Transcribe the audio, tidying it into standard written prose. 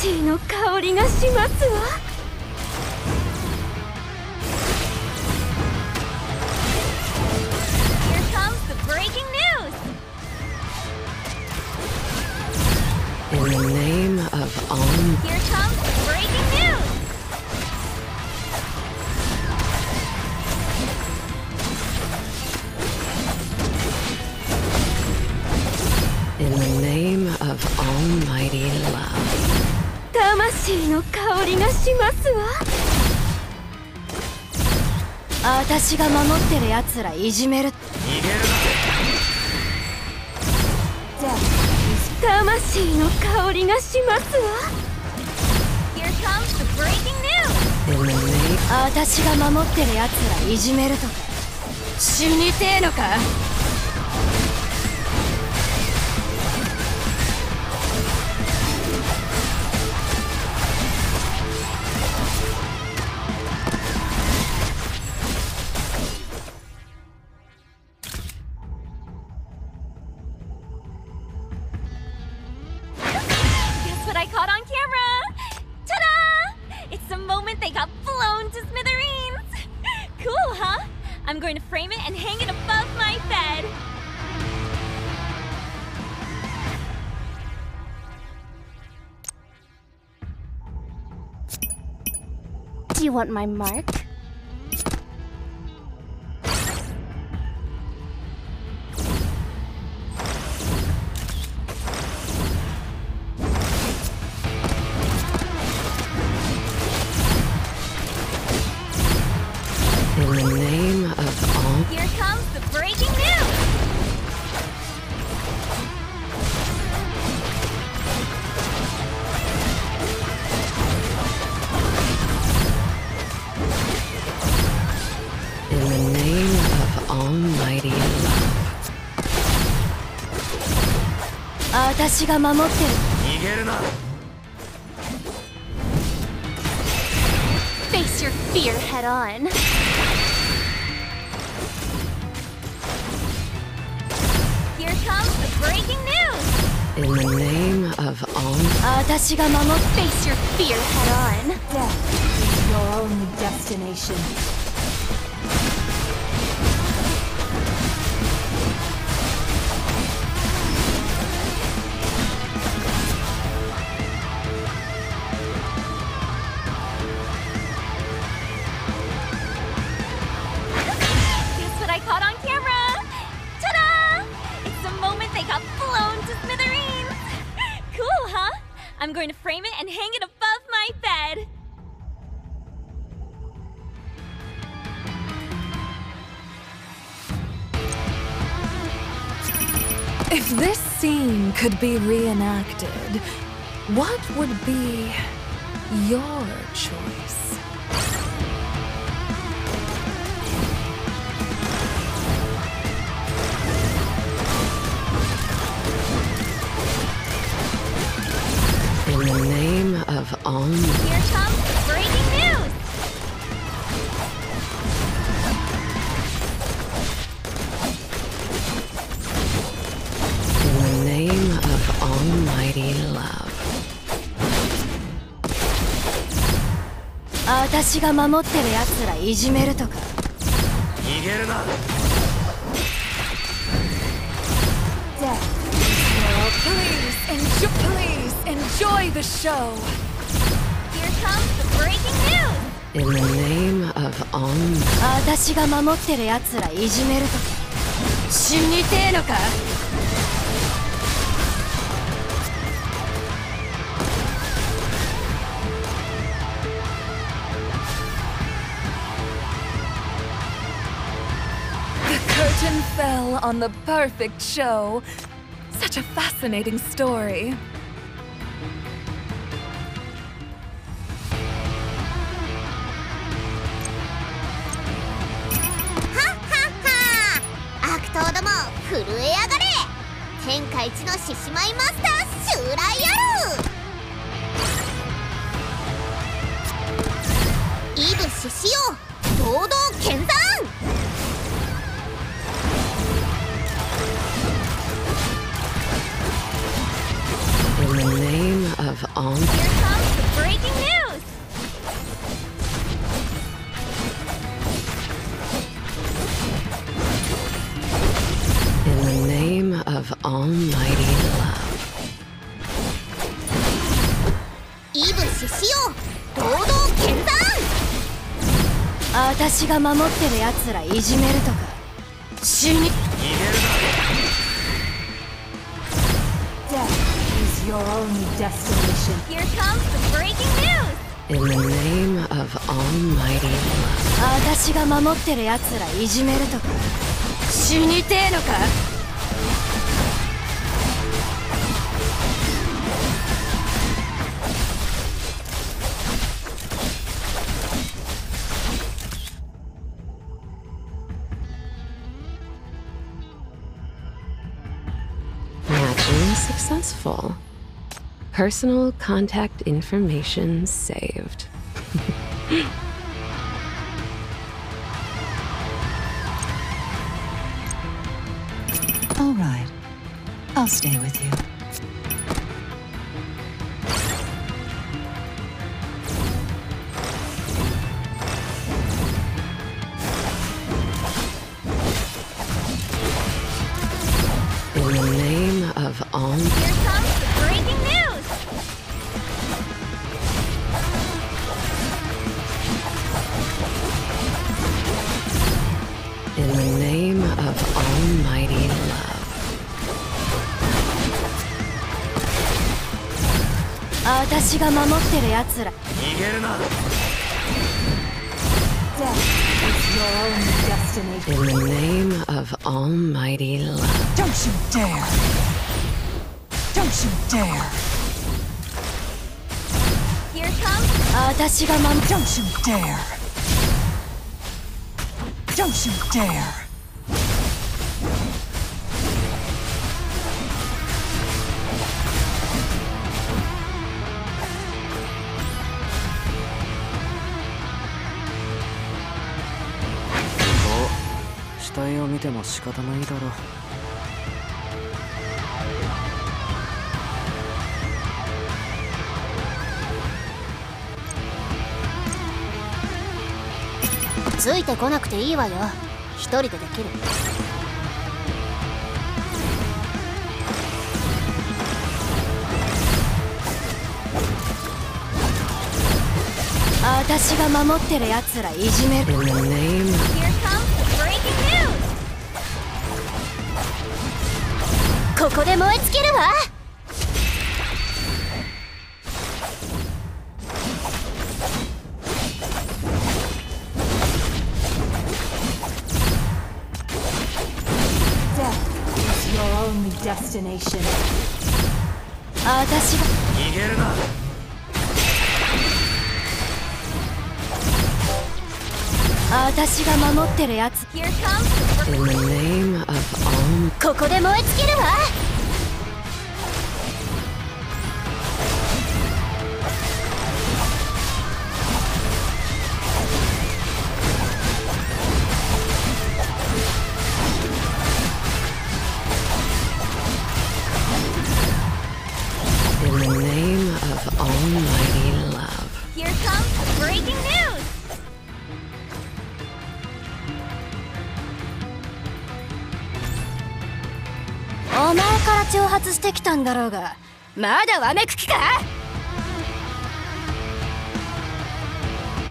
魂の香りがしますわ。Here comes the breaking news. In the name of On. Here comes the breaking news. In the name of almighty love. 魂の香りがしますわ。私が守ってる奴らいじめる。逃げるって。魂の香りがしますわ。Here comes the breaking news. 私が守ってる奴らいじめるとか。死にてえのか？I'm going to frame it and hang it above my bed! Do you want my mark?私が守ってる。逃げるな。Face your fear head on. Here comes the breaking news. In the name of all. 私が守って Face your fear head on. Death is your only destination. I'm going to frame it and hang it above my bed. If this scene could be reenacted, what would be your choice? Here comes breaking news! In the name of almighty love. 私が守ってる奴らいじめるとか。逃げるな。Please enjoy the show. Comes the breaking news. In the name of On. 私が守ってる奴らいじめるとか。死にてえのか？The curtain fell on the perfect show. Such a fascinating story. In the name of Om. of almighty love. Evil Shishio, Dodo Kenzan! 私が守ってる奴らいじめるとか死に Death is your only destination. Here comes the breaking news. In the name of almighty love. 私が守ってる奴らいじめるとか死にてえのか Successful. Personal contact information saved. All right. I'll stay with you. Death is your own destiny. In the name of almighty love. Don't you dare! Don't you dare! Here comes. Don't you dare! Don't you dare!ついてこなくていいわよ。一人でできる。私が守ってる奴らいじめる。 ここで燃え尽きるわ。Death is your only destination. 私が逃げるな。 私が守ってるやつ。Here comes the name of all. ここで燃え尽きるわ。In the name of almighty love. Here comes the breaking news. You're from me. お前から挑発してきたんだろうが、まだわめく気か?